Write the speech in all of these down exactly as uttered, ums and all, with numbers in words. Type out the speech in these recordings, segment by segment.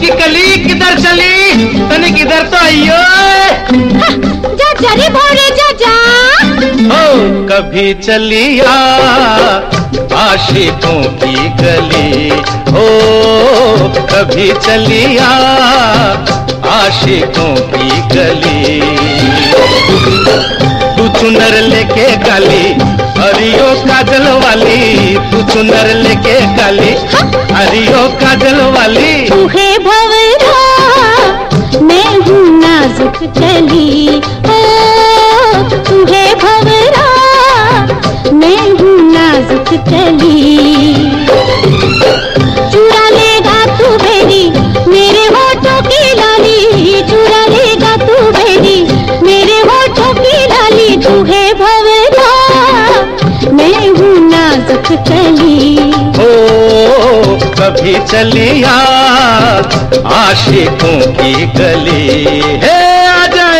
कि कली किधर चली तने किधर तो आइयो। जा जरी भोरे जा जा हो कभी चली आ आशिकों की गली, हो कभी चली आ आशिकों की गली। तू चुनर लेके काली हरियो काजल वाली, तू चुनर लेके काली हरियो काजल वाली। तू है भवरा मैं हूँ नाजुक चली, ओ तू है भवरा मैं हूँ नाजुक चली। चुरा लेगा तू बेरी मेरे होठों की लाली, चुरा लेगा तू बेरी मेरे होठों की लाली। तू है भवरा मैं हूँ नाजुक चली, ओ कभी चली आ आशिकों की गली। हे आ जाए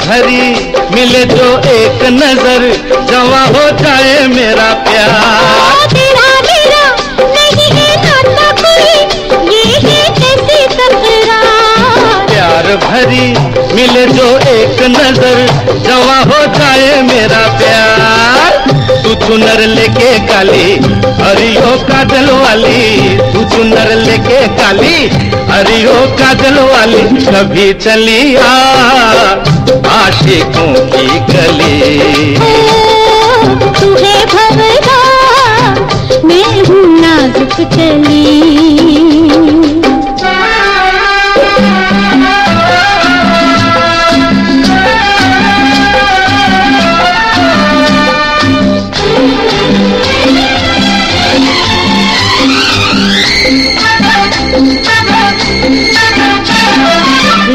भरी मिले जो एक नजर जवा हो जाए मेरा प्यार। तेरा मेरा नहीं है नाता कोई, ये है कैसे तकरार। प्यार भरी मिले जो एक नजर जवा हो जाए मेरा प्यार। तू चुनर लेके काली हरियो काजल वाली, तू चुनर लेके काली हरियो काजल वाली। कभी चली आ आशिकों की गली, तू है भवरा मैं हूँ नाजुक चली।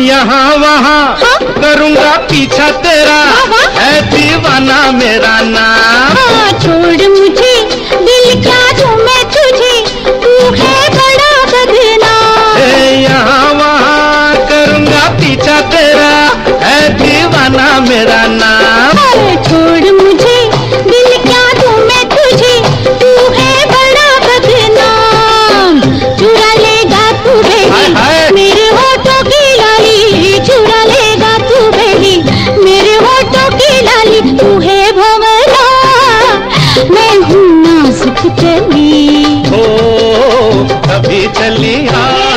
यहाँ वहाँ करूँगा पीछा तेरा है दीवाना मेरा नाम। छोड़ मुझे दिल क्या दूँ मैं तुझे, तू है बड़ा बदनाम। यहाँ वहाँ करूँगा पीछा तेरा है दीवाना मेरा नाम। छोड़ मुझे दिल क्या दूँ मैं तुझे, तू है बड़ा बदनाम। चुरा लेगा तू बेरी मेरे होठों की लाली, चुरा लेगा तू बेरी मेरे होठों की लाली। तू है भवरा मैं हूँ नाजुक चली, हो कभी चली आ